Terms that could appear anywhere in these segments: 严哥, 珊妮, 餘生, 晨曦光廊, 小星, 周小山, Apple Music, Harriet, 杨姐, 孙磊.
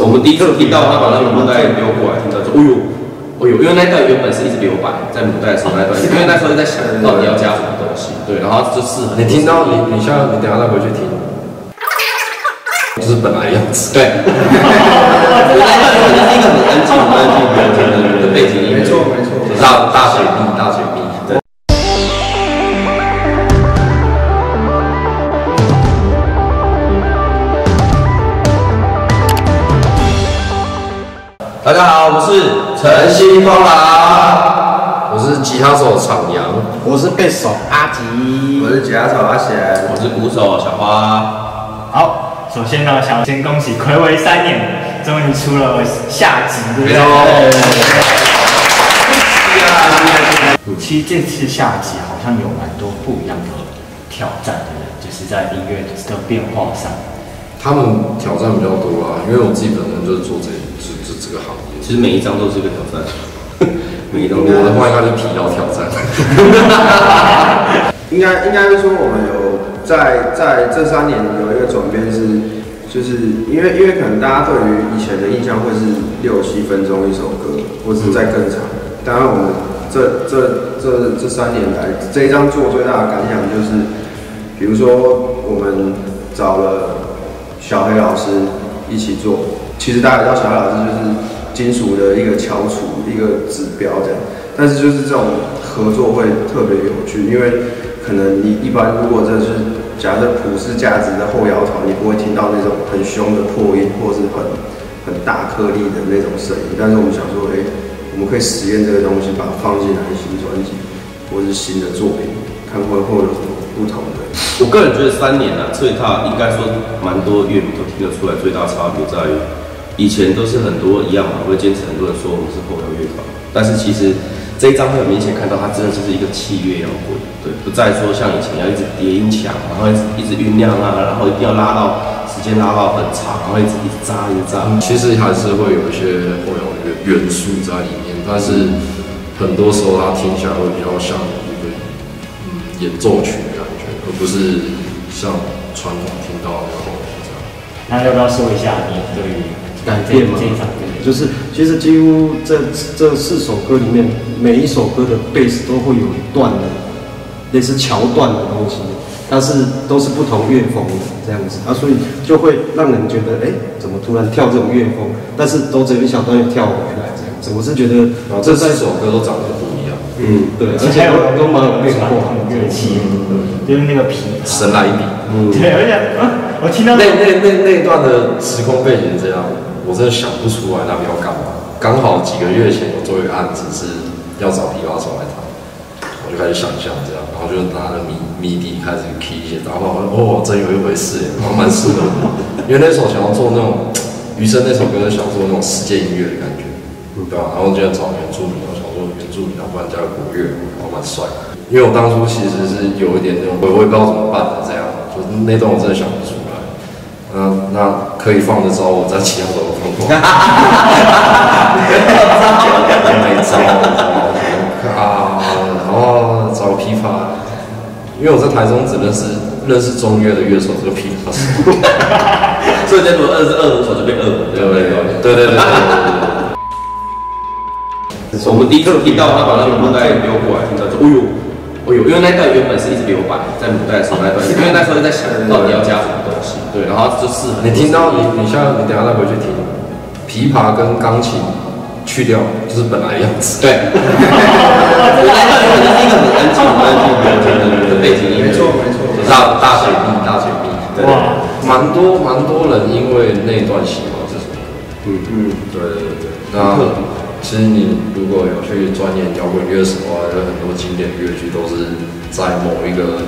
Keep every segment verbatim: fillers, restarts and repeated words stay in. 我们第一次听到他把那个母带流过来，听到就，哎呦，哎呦，因为那段原本是一直留白，在母带的时候那段，因为那时候在想到底要加什么东西，对，然后就是你听到你，你像你等下再回去听，就是本来样子，对，我那段原本是一个很安静、很安静、很安静的背景音乐，没错没错，大大水滴，大水滴。 大家好，我们是晨曦风廊，我是吉他手厂阳，我是贝手阿吉，我是吉他手阿贤，我是鼓手小花。好，首先呢，想先恭喜睽违三年，终于出了下集，对不对？其实这次下集好像有蛮多不一样的挑战的，就是在音乐的变化上。 他们挑战比较多啊，因为我自己本身就是做这这这这个行业，其实每一张都是一个挑战。每一张我的话应该就疲劳挑战。应该应该是说我们有在在这三年有一个转变是，就是因为因为可能大家对于以前的印象会是六七分钟一首歌，或是再更长。嗯、当然我们这这这这三年来这一张做最大的感想就是，比如说我们找了。 小黑老师一起做，其实大家知道小黑老师就是金属的一个翘楚，一个指标这样。但是就是这种合作会特别有趣，因为可能你一般如果真的是假设普世价值的后摇团，你不会听到那种很凶的破音或是很很大颗粒的那种声音。但是我们想说，哎、欸，我们可以实验这个东西，把它放进来新专辑或是新的作品，看会会有什么。 不同的，我个人觉得三年啊，最大应该说蛮多乐迷都听得出来，最大差别在于，以前都是很多一样嘛，会坚持很多人说我们是后摇乐团，但是其实这一张会很明显看到，它真的就是一个器乐摇滚，对，不再说像以前要一直叠音墙，然后一直酝酿啊，然后一定要拉到时间拉到很长，然后一直一直扎一直扎。其实还是会有一些后摇乐元素在里面，但是很多时候它听起来会比较像一个嗯演奏曲。 而不是像传统听到的后摇这样。那要不要说一下你对于改变吗？就是其实几乎这这四首歌里面，每一首歌的贝斯都会有一段的类似桥段的东西，但是都是不同乐风的这样子啊，所以就会让人觉得哎，怎么突然跳这种乐风？但是都只有一小段又跳回来这样子。我是觉得这三首歌都长得不一样。嗯，对，而且都蛮有变化的乐器。 就是那个皮神来一笔，嗯，对，而且啊，我听到那那那那段的时空背景这样，我真的想不出来那边要干嘛。刚好几个月前有做一个案子是要找琵琶手来弹，我就开始想象这样，然后就拿着迷迷笛开始 key 一些，然后哦，真有一回事，然后蛮适合的，因为那时候想要做那种余生那首歌想做那种世界音乐的感觉，对吧、啊？然后就要找原住民，我想说原住民，要不然加国乐，然后蛮帅的。 因为我当初其实是有一点那种，我我也不知道怎么办的这样，就是那段我真的想不出来。嗯，那可以放的招我在其他时候放过。没招，啊，然后找琵琶，因为我在台中只认识认识中乐的乐手，这个琵琶手，所以在读二十二五首就被二五，对不对？对对对。我们第一次听到他把那个录带丢过来，听到就，哎呦。 我有，因为那段原本是一直留白，在母带的时候那段，因为那时候在想到底要加什么东西，对，然后就是你听到你你像你等下再回去听，琵琶跟钢琴去掉就是本来样子，对，我那段原本是一个很安静、很安静、很安静的背景音乐，没错没错，大大水滴大水滴，对，蛮多蛮多人因为那段喜欢这首歌，嗯嗯，对对对，那。 其实你如果有去钻研摇滚乐手啊，有很多经典乐曲都是在某一个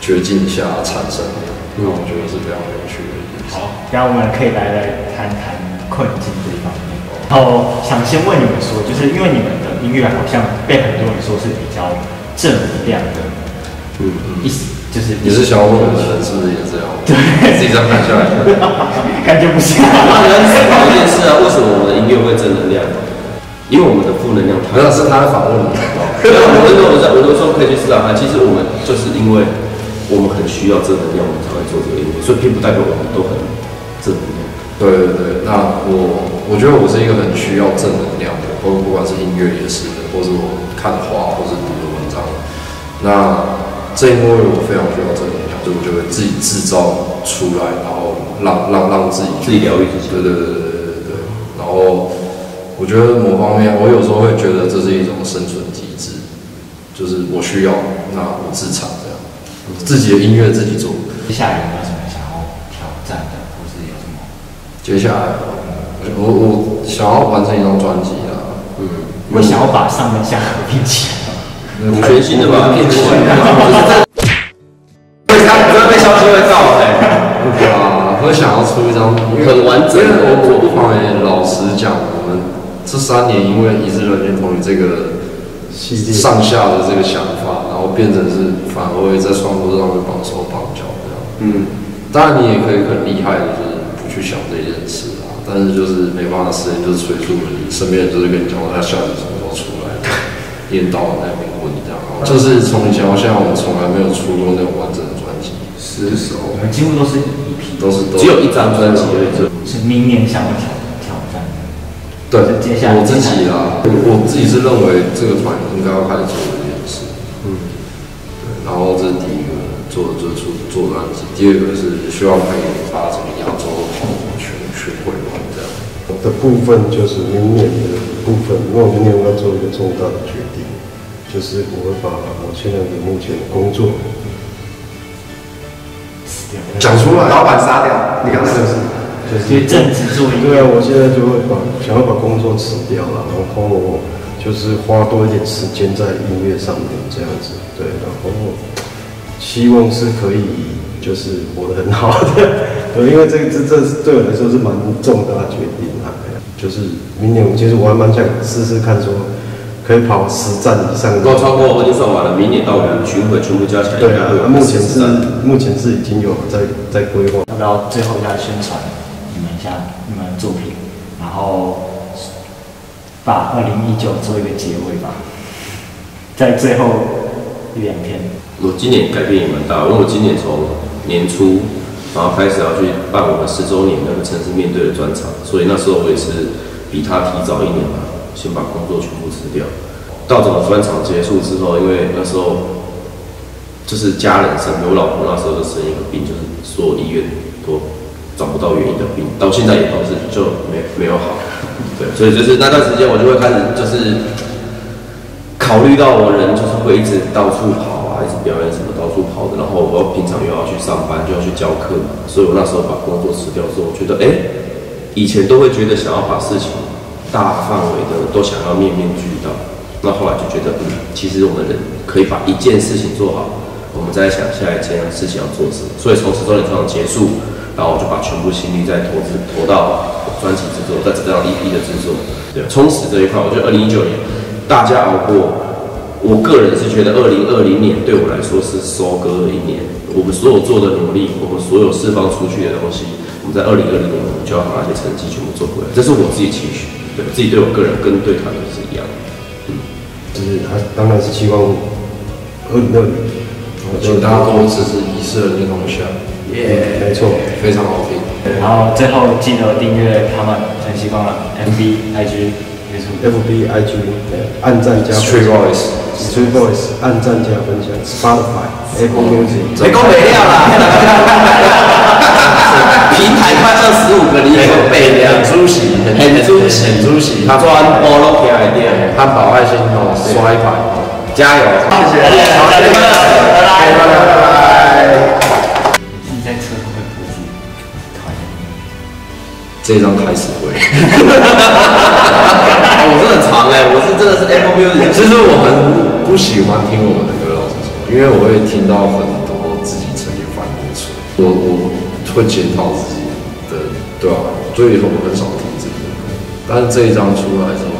绝境下产生的，那、嗯、我觉得是非常有趣的。好，那我们可以来来谈谈困境这一方面。然后想先问你们说，就是因为你们的音乐好像被很多人说是比较正能量的，嗯嗯，就是你是想问我们是不是也这样？对，自己这样看下来，感觉不像。人思考一件事啊，为什么我们的音乐会正能量？ 因为我们的负能量太，那是他访问你。对，我都我在我都说可以去思考它。其实我们就是因为我们很需要正能量，我们才会做这个音乐，所以并不代表我们都很正能量。对对对，那我我觉得我是一个很需要正能量的，不不管是音乐也是，或是我看的话，或是读的文章。那正因为我非常需要正能量，所以我就会自己制造出来，然后让让让自己自己疗愈自己。对对对对对对。然后我觉得某方面，我有时候会觉得这是一种生存机制，就是我需要，那我自产这样，自己的音乐自己做。接下来有没有什么想要挑战的，或是有什么？接下来，我我想要完成一张专辑啊。嗯。我想要把上跟下合并起来。 五全新的吧，骗钱！被他不要被消息会告哎。啊，我想要出一张很完整的。我我不妨也老实讲，我们这三年因为一致人间同语这个上下的这个想法，然后变成是反而会在创作上面绑手绑脚这样。嗯，当然你也可以很厉害的，就是不去想这件事啊，但是就是没办法，时间就是催促你，身边人就是跟你讲，他下一次什么时候出来，念叨那边。 就是从以前到现在，我从来没有出过那种完整的专辑。是哦，我们几乎都是一批，都是只有一张专辑而已。是明年想要挑挑战的。对，接下来我自己啊，我自己是认为这个团应该要开始做这件事。嗯，对。然后这是第一个，做做出做专辑；第二个是希望可以把整个亚洲全全会玩这样。我的部分就是明年的部分，因为我明年我要做一个重大的决定。 就是我会把我现在的目前的工作讲出来，老板杀掉，你刚才是不是？就是正职做一个。对啊，我现在就会把想要把工作辞掉了，然后我就是花多一点时间在音乐上面这样子，对，然后希望是可以就是活得很好的，对，因为这这这对我来说是蛮重大的决定啊，就是明年我其实我还蛮想试试看说。 可以跑十站以上，都超过我就算完了。明年到我们巡回全部加起来，对啊，目前是目前是已经有在在规划。要不要最后再宣传你们一下你们的作品，然后把二零一九做一个结尾吧，在最后一两天。我今年改变也蛮大，因为我今年从年初然后开始要去办我们十周年那个城市面对的专场，所以那时候我也是比他提早一年吧。 先把工作全部辞掉，到整个专场结束之后，因为那时候就是家人生病，我老婆那时候就生一个病，就是所有医院都找不到原因的病，到现在也都是就没没有好。对，所以就是那段时间我就会开始就是考虑到我人就是会一直到处跑啊，一直表演什么到处跑的，然后我平常又要去上班，就要去教课嘛，所以我那时候把工作辞掉之后，我觉得哎、欸，以前都会觉得想要把事情。 大范围的都想要面面俱到，那后来就觉得，嗯，其实我们人可以把一件事情做好，我们再想下一件事情要做什么。所以从十周年专场结束，然后我就把全部心力再投资投到专辑制作，再这张 E P 的制作，对，充实这一块。我觉得二零一九年大家熬过，我个人是觉得二零二零年对我来说是收割的一年。我们所有做的努力，我们所有释放出去的东西，我们在二零二零年我们就要把那些成绩全部做回来，这是我自己期许。 对自己对我个人跟对团队是一样的，嗯，就是他当然是希望二零二零，我觉得大家都只是一次的那种想，耶，没错，非常好听。然后最后记得订阅他们晨曦光廊 M V I G，F B I G， 按赞加 Street Voice，Street Voice， 按赞加分享 ，Spotify，Apple Music， 没够没料啦。 平台快上十五个，你有备料，很出息，很出息，很出息。他专播落起来点，他跑爱心哦，刷一排，加油！谢谢，好，拜拜，拜拜，拜拜。你在车上会不会讨厌？这一张开始会。我真的很长哎，我是真的是 Apple Music， 其实我很不喜欢听我们的歌，老实说，因为我会听到很多自己曾经犯过的错。我我。 会检讨自己的，对吧、啊？所以我很少听自己的歌，但是这一张出来之后，